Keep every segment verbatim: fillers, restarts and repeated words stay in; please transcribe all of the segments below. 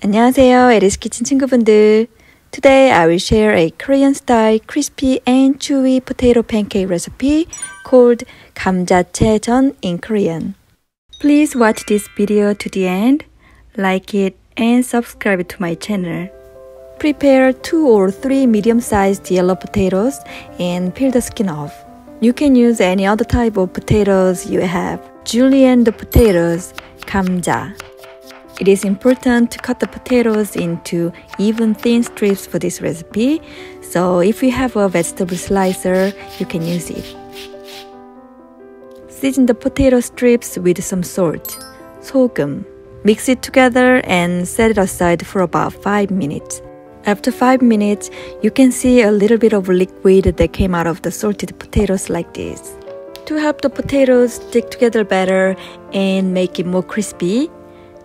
안녕하세요. 에리스 키친 친구분들. Today I will share a Korean style crispy and chewy potato pancake recipe called 감자채전 in Korean. Please watch this video to the end, like it and subscribe to my channel. Prepare two or three medium-sized yellow potatoes and peel the skin off. You can use any other type of potatoes you have. Julienne the potatoes, 감자. It is important to cut the potatoes into even thin strips for this recipe, so if you have a vegetable slicer, you can use it. Season the potato strips with some salt, sogum. Mix it together and set it aside for about five minutes. After five minutes, you can see a little bit of liquid that came out of the salted potatoes like this. To help the potatoes stick together better and make it more crispy,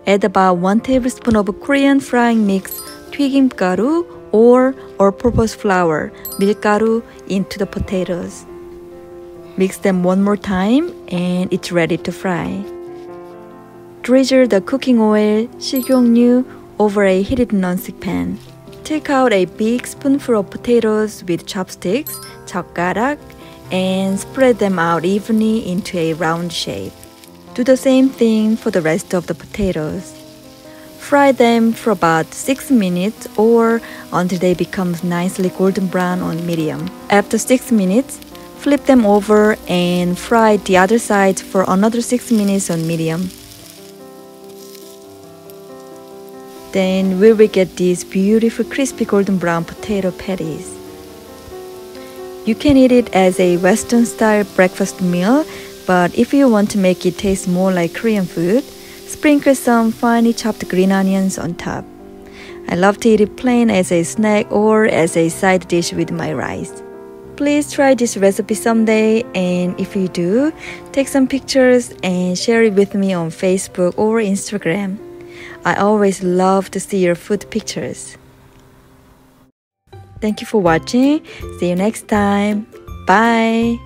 add about one tablespoon of Korean frying mix, 튀김가루 or all-purpose flour, 밀가루 into the potatoes. Mix them one more time and it's ready to fry. Drizzle the cooking oil, 식용유 over a heated non-stick pan. Take out a big spoonful of potatoes with chopsticks, 젓가락, and spread them out evenly into a round shape. Do the same thing for the rest of the potatoes. Fry them for about six minutes or until they become nicely golden brown on medium. After six minutes, flip them over and fry the other side for another six minutes on medium. Then we will get these beautiful crispy golden brown potato patties. You can eat it as a Western style breakfast meal, but if you want to make it taste more like Korean food, sprinkle some finely chopped green onions on top. I love to eat it plain as a snack or as a side dish with my rice. Please try this recipe someday, and if you do, take some pictures and share it with me on Facebook or Instagram. I always love to see your food pictures. Thank you for watching. See you next time. Bye!